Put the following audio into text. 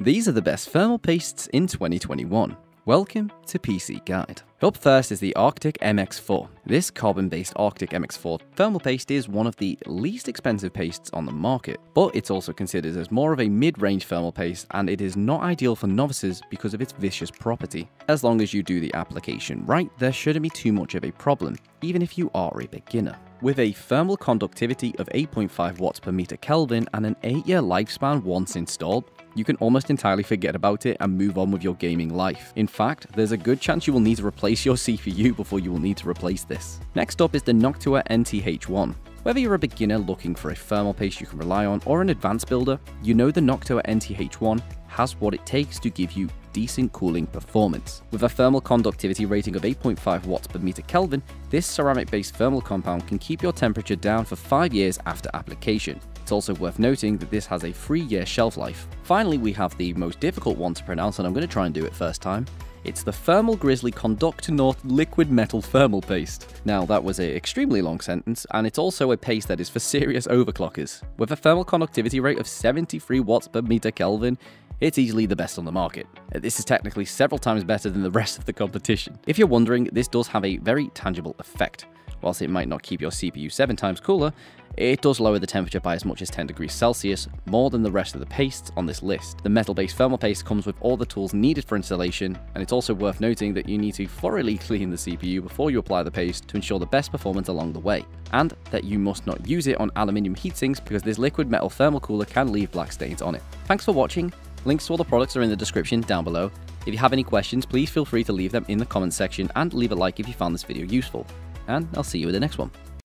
These are the best thermal pastes in 2021. Welcome to PCGuide. Up first is the Arctic MX4. This carbon-based Arctic MX4 thermal paste is one of the least expensive pastes on the market, but it's also considered as more of a mid-range thermal paste, and it is not ideal for novices because of its viscous property. As long as you do the application right, there shouldn't be too much of a problem, even if you are a beginner. With a thermal conductivity of 8.5 watts per meter Kelvin and an 8-year lifespan once installed, you can almost entirely forget about it and move on with your gaming life. In fact, there's a good chance you will need to replace your CPU before you will need to replace this. Next up is the Noctua NT-H1. Whether you're a beginner looking for a thermal paste you can rely on or an advanced builder, you know the Noctua NT-H1 has what it takes to give you decent cooling performance. With a thermal conductivity rating of 8.5 watts per meter Kelvin, this ceramic-based thermal compound can keep your temperature down for 5 years after application. It's also worth noting that this has a 3-year shelf life. Finally, we have the most difficult one to pronounce, and I'm going to try and do it first time. It's the Thermal Grizzly Conductonaut Liquid Metal Thermal Paste. Now, that was an extremely long sentence, and it's also a paste that is for serious overclockers. With a thermal conductivity rate of 73 watts per meter Kelvin, it's easily the best on the market. This is technically several times better than the rest of the competition. If you're wondering, this does have a very tangible effect. Whilst it might not keep your CPU 7 times cooler, it does lower the temperature by as much as 10 degrees Celsius, more than the rest of the pastes on this list. The metal-based thermal paste comes with all the tools needed for installation, and it's also worth noting that you need to thoroughly clean the CPU before you apply the paste to ensure the best performance along the way, and that you must not use it on aluminium heatsinks because this liquid metal thermal cooler can leave black stains on it. Thanks for watching. Links to all the products are in the description down below. If you have any questions, please feel free to leave them in the comments section and leave a like if you found this video useful. And I'll see you in the next one.